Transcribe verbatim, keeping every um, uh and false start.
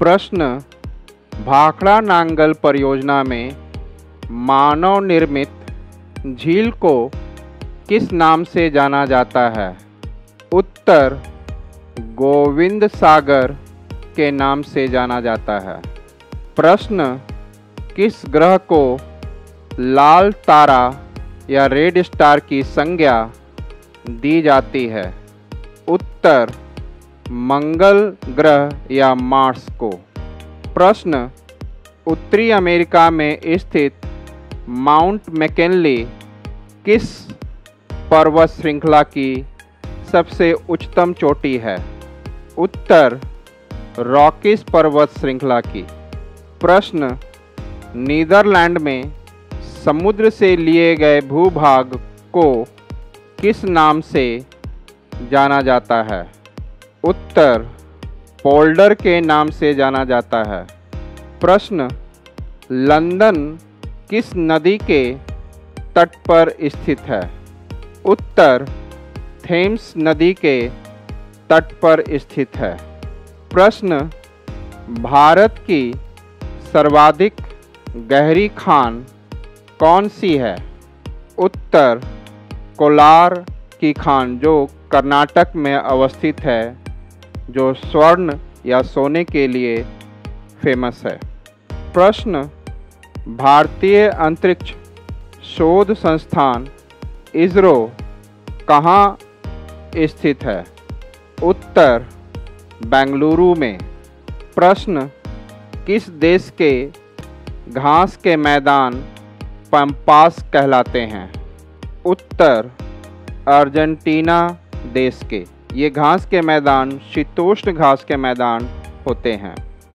प्रश्न, भाखड़ा नांगल परियोजना में मानव निर्मित झील को किस नाम से जाना जाता है? उत्तर, गोविंद सागर के नाम से जाना जाता है। प्रश्न, किस ग्रह को लाल तारा या रेड स्टार की संज्ञा दी जाती है? उत्तर, मंगल ग्रह या मार्स को। प्रश्न, उत्तरी अमेरिका में स्थित माउंट मैकेंली किस पर्वत श्रृंखला की सबसे उच्चतम चोटी है? उत्तर, रॉकीज पर्वत श्रृंखला की। प्रश्न, नीदरलैंड में समुद्र से लिए गए भूभाग को किस नाम से जाना जाता है? उत्तर, पोल्डर के नाम से जाना जाता है। प्रश्न, लंदन किस नदी के तट पर स्थित है? उत्तर, थेम्स नदी के तट पर स्थित है। प्रश्न, भारत की सर्वाधिक गहरी खान कौन सी है? उत्तर, कोलार की खान जो कर्नाटक में अवस्थित है, जो स्वर्ण या सोने के लिए फेमस है। प्रश्न, भारतीय अंतरिक्ष शोध संस्थान इसरो कहाँ स्थित है? उत्तर, बेंगलुरु में। प्रश्न, किस देश के घास के मैदान पंपास कहलाते हैं? उत्तर, अर्जेंटीना देश के। ये घास के मैदान शीतोष्ण घास के मैदान होते हैं।